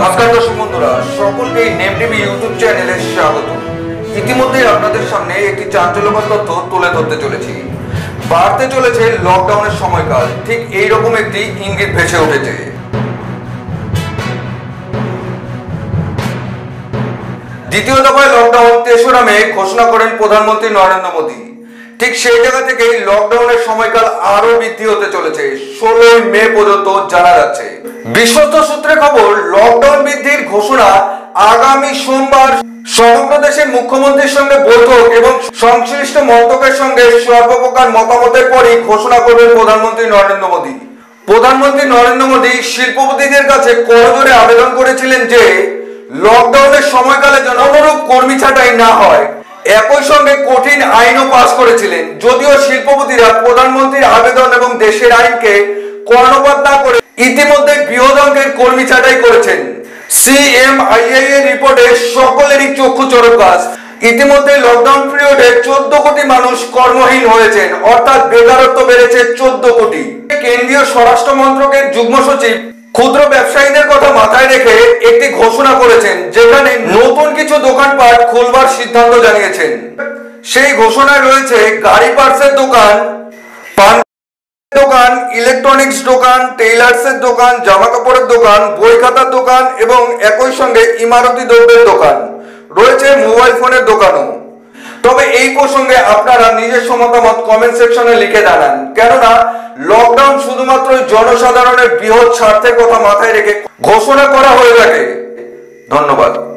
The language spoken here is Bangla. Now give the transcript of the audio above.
नमस्कार दर्शक बंधुरा सकलके नेमडिबी यूट्यूब चैनेले स्वागत। इतिमध्ये आपनादेर सामने एकटी चाঞ্চল্যকর तथ्य तुले धरते चलेछि। बाढ़ते चलेছে लकडाउনের সময়কাল, ঠিক এই রকম একটি ইঙ্গিত ভেসে উঠেছে। দ্বিতীয় দফায় লকডাউন ৩০ মে ঘোষণা করেন প্রধানমন্ত্রী নরেন্দ্র মোদি। ঠিক সেই জায়গা থেকেই লকডাউনের সময়কাল আরো বৃদ্ধি হতে চলেছে। ১৬ মে পর্যন্ত জানা যাচ্ছে। বিশ্বস্ত সূত্রে খবর, লকডাউন বৃদ্ধির ঘোষণা আগামী সোমবার সমগ্র দেশের মুখ্যমন্ত্রীর সঙ্গে বৈঠক এবং সংশ্লিষ্ট মন্ত্রকের সঙ্গে সর্বপ্রকার মতামতের পরই ঘোষণা করবেন প্রধানমন্ত্রী নরেন্দ্র মোদি। প্রধানমন্ত্রী নরেন্দ্র মোদি শিল্পপতিদের কাছে করজোড়ে আবেদন করেছিলেন যে লকডাউনের সময়কালে জনমূলক কর্মী ছাঁটাই না হয়। একই সঙ্গে কঠিন আইনও পাস করেছিলেন। যদিও শিল্পপতিরা প্রধানমন্ত্রীর আবেদন এবং দেশের আইনকে কর্ণপাত না করে ইতিমধ্যে বৃহৎ অঙ্কের কর্মী ছাঁটাই করেছেন। সিএমআইআই এর রিপোর্টে সকলেরই চক্ষু চড়ক গাছ। ইতিমধ্যে লকডাউন পিরিয়ডে ১৪ কোটি মানুষ কর্মহীন হয়েছেন, অর্থাৎ বেকারত্ব বেড়েছে ১৪ কোটি। কেন্দ্রীয় স্বরাষ্ট্র মন্ত্রকের যুগ্ম সচিব ক্ষুদ্র ব্যবসায়ীদের কথা মাথায় রেখে একটি ঘোষণা করেছেন, যেখানে নতুন কিছু দোকানপাট খোলবার সিদ্ধান্ত জানিয়েছেন। সেই ঘোষণায় রয়েছে গাড়ি পার্টসের দোকান, পান দোকান, ইলেকট্রনিক্স দোকান, টেইলার্সের দোকান, জামা কাপড়ের দোকান, বই খাতার দোকান এবং একই সঙ্গে ইমারতি দ্রব্যের দোকান, রয়েছে মোবাইল ফোনের দোকানও। তবে এই প্রসঙ্গে আপনারা নিজস্ব মতামত কমেন্ট সেকশনে লিখে জানান, কেননা লকডাউন শুধুমাত্র জনসাধারণের বৃহৎ স্বার্থের কথা মাথায় রেখে ঘোষণা করা হয়ে থাকে। ধন্যবাদ।